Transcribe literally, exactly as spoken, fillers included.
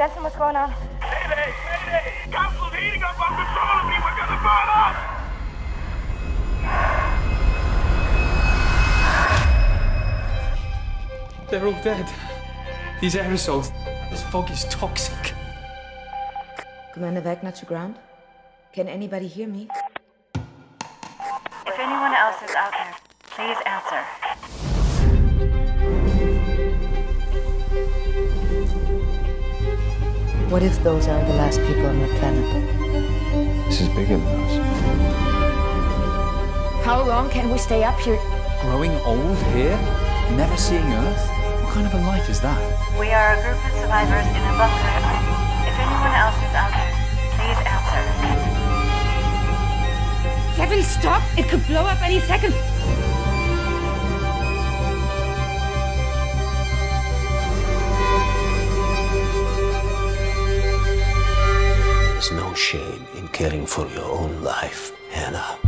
Jensen, what's going on? Mayday! Mayday! Council's heating up on patrol of me! We're gonna burn up! They're all dead. These aerosols. This fog is toxic. Commander Wagner to ground. Can anybody hear me? If anyone else is out there, please answer. What if those are the last people on the planet? This is bigger than us. How long can we stay up here? Growing old here? Never seeing Earth? What kind of a life is that? We are a group of survivors in a bunker. If anyone else is out there, please answer. Kevin, stop! It could blow up any second! There's no shame in caring for your own life, Hannah.